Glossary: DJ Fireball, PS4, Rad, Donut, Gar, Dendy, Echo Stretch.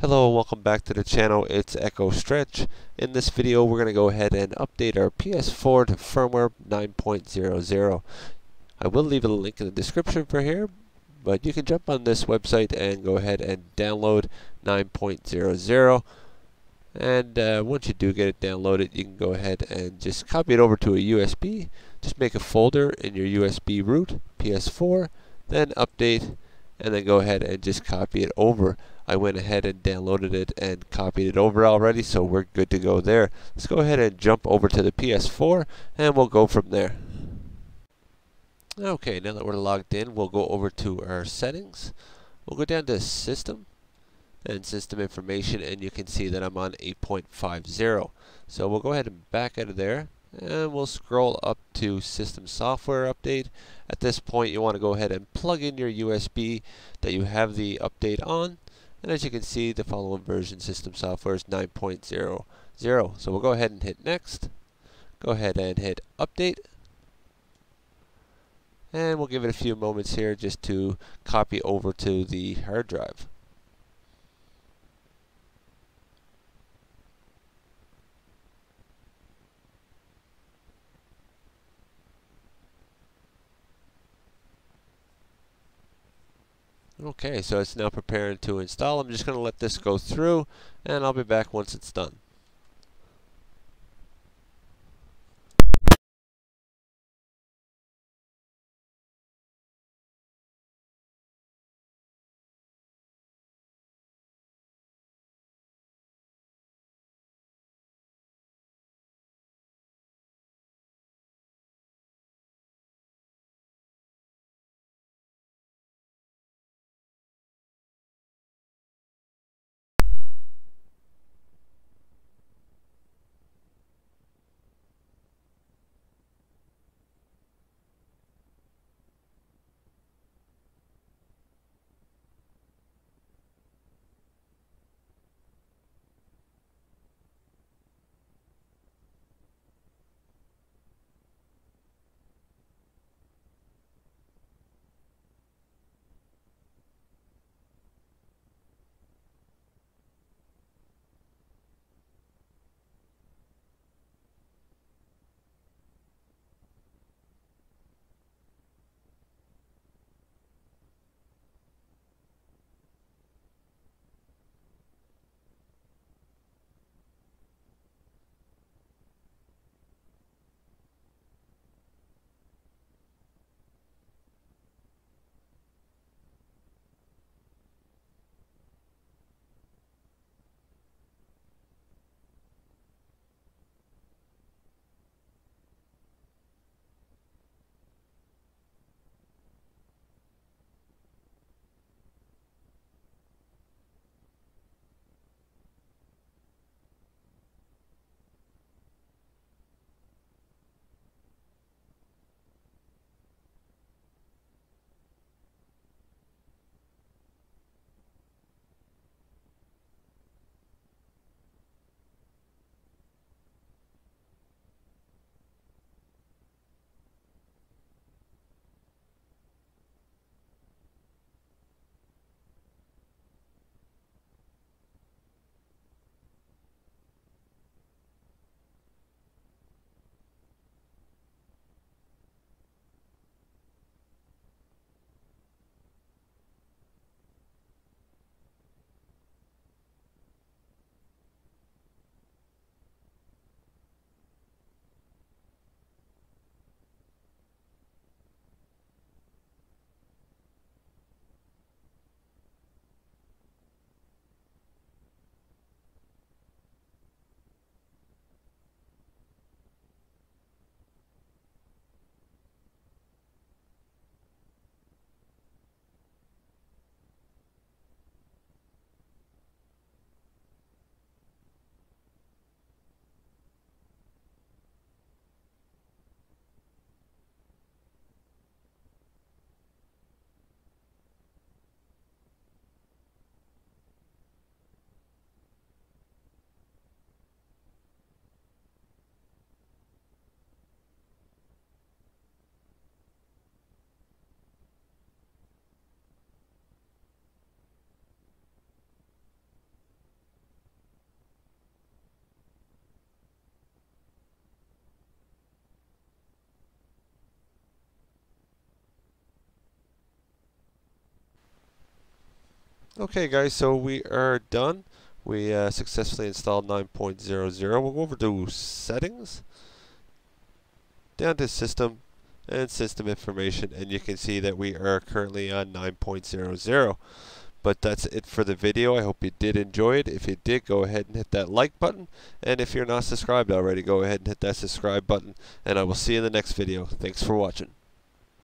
Hello and welcome back to the channel. It's Echo Stretch. In this video we're going to go ahead and update our PS4 to firmware 9.00. I will leave a link in the description for here, but you can jump on this website and go ahead and download 9.00, and once you do get it downloaded, you can go ahead and just copy it over to a USB. Just make a folder in your USB root, PS4, then update, and then go ahead and just copy it over. I went ahead and downloaded it and copied it over already, so we're good to go there. Let's go ahead and jump over to the PS4 and we'll go from there. Okay, now that we're logged in, we'll go over to our settings. We'll go down to System and System Information, and you can see that I'm on 8.50. So we'll go ahead and back out of there, and we'll scroll up to System Software Update. At this point you want to go ahead and plug in your USB that you have the update on, and as you can see, the following version system software is 9.00. So we'll go ahead and hit Next, go ahead and hit Update, and we'll give it a few moments here just to copy over to the hard drive. Okay, so it's now preparing to install. I'm just going to let this go through, and I'll be back once it's done. Okay guys, so we are done. We successfully installed 9.00. We'll go over to settings, down to system and system information, and you can see that we are currently on 9.00. But that's it for the video. I hope you did enjoy it. If you did, go ahead and hit that like button. And if you're not subscribed already, go ahead and hit that subscribe button. And I will see you in the next video. Thanks for watching.